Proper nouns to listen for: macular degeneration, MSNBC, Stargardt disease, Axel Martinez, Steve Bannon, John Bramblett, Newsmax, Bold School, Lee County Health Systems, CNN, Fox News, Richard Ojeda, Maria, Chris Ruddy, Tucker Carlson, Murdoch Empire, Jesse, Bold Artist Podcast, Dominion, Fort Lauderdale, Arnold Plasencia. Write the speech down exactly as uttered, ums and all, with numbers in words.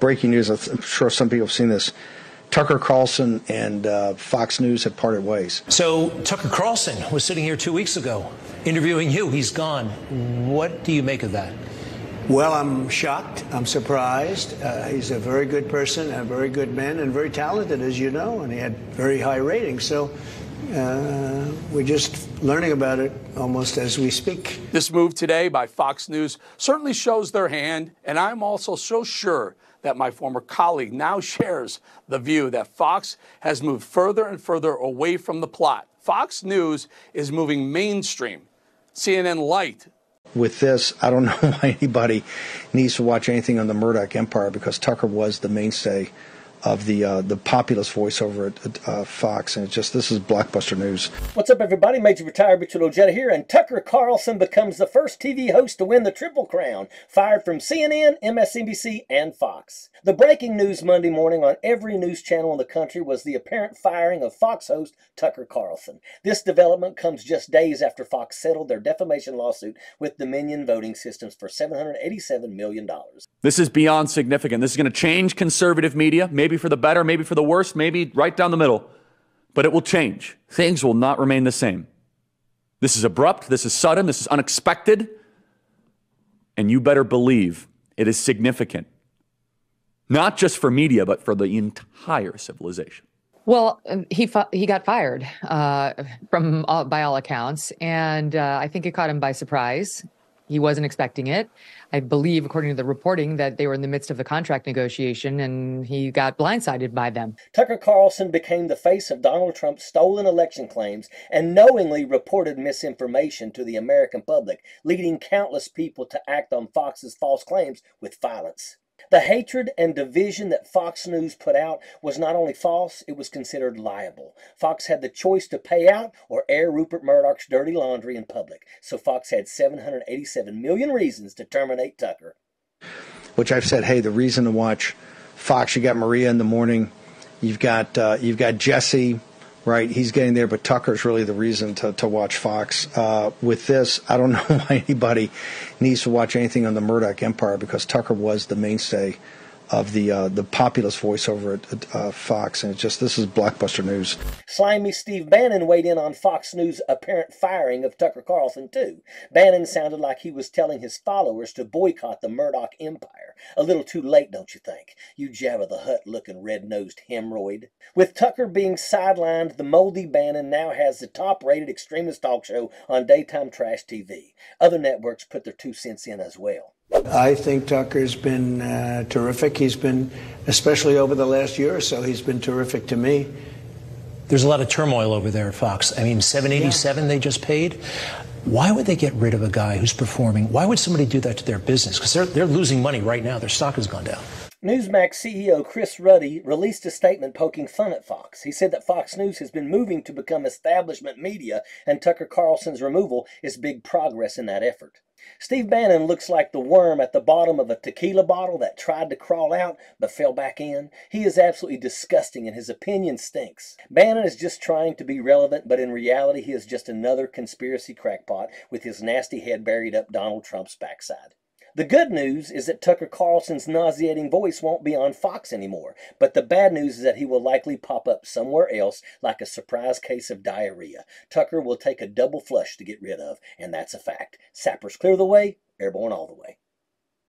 Breaking news, I'm sure some people have seen this. Tucker Carlson and uh, Fox News have parted ways. So Tucker Carlson was sitting here two weeks ago interviewing you. He's gone. What do you make of that? Well, I'm shocked. I'm surprised. Uh, he's a very good person, a very good man, and very talented, as you know, and he had very high ratings. So uh, we're just learning about it almost as we speak. This move today by Fox News certainly shows their hand, and I'm also so sure that my former colleague now shares the view that Fox has moved further and further away from the plot. Fox News is moving mainstream, C N N light. With this, I don't know why anybody needs to watch anything on the Murdoch Empire, because Tucker was the mainstay of the uh, the populist voice over at uh, Fox, and it's just, this is blockbuster news. What's up, everybody? Major retired Richard Ojeda here, and Tucker Carlson becomes the first T V host to win the Triple Crown, fired from C N N, M S N B C, and Fox. The breaking news Monday morning on every news channel in the country was the apparent firing of Fox host Tucker Carlson. This development comes just days after Fox settled their defamation lawsuit with Dominion voting systems for seven hundred eighty-seven million dollars. This is beyond significant. This is going to change conservative media, maybe Maybe for the better, maybe for the worse, maybe right down the middle. But it will change. Things will not remain the same. This is abrupt. This is sudden. This is unexpected. And you better believe it is significant. Not just for media, but for the entire civilization. Well, he he got fired uh, from all, by all accounts. And uh, I think it caught him by surprise. He wasn't expecting it. I believe, according to the reporting, that they were in the midst of the contract negotiation and he got blindsided by them. Tucker Carlson became the face of Donald Trump's stolen election claims and knowingly reported misinformation to the American public, leading countless people to act on Fox's false claims with violence. The hatred and division that Fox News put out was not only false, it was considered liable. Fox had the choice to pay out or air Rupert Murdoch's dirty laundry in public. So Fox had seven hundred eighty-seven million reasons to terminate Tucker. Which I've said, hey, the reason to watch Fox, you got Maria in the morning, you've got, uh, you've got Jesse, right? He's getting there, but Tucker's really the reason to, to watch Fox. Uh, with this, I don't know why anybody needs to watch anything on the Murdoch Empire, because Tucker was the mainstay of the uh, the populist voice over at uh, Fox, and it's just, this is blockbuster news. Slimy Steve Bannon weighed in on Fox News' apparent firing of Tucker Carlson, too. Bannon sounded like he was telling his followers to boycott the Murdoch Empire. A little too late, don't you think? You Jabba the Hutt-looking red-nosed hemorrhoid. With Tucker being sidelined, the moldy Bannon now has the top-rated extremist talk show on daytime trash T V. Other networks put their two cents in as well. I think Tucker's been uh, terrific. He's been, especially over the last year or so, he's been terrific to me. There's a lot of turmoil over there at Fox. I mean, seven eighty-seven yeah. They just paid. Why would they get rid of a guy who's performing? Why would somebody do that to their business? Because they're, they're losing money right now. Their stock has gone down. Newsmax C E O Chris Ruddy released a statement poking fun at Fox. He said that Fox News has been moving to become establishment media, and Tucker Carlson's removal is big progress in that effort. Steve Bannon looks like the worm at the bottom of a tequila bottle that tried to crawl out but fell back in. He is absolutely disgusting and his opinion stinks. Bannon is just trying to be relevant, but in reality he is just another conspiracy crackpot with his nasty head buried up Donald Trump's backside. The good news is that Tucker Carlson's nauseating voice won't be on Fox anymore, but the bad news is that he will likely pop up somewhere else like a surprise case of diarrhea. Tucker will take a double flush to get rid of, and that's a fact. Sappers clear the way, airborne all the way.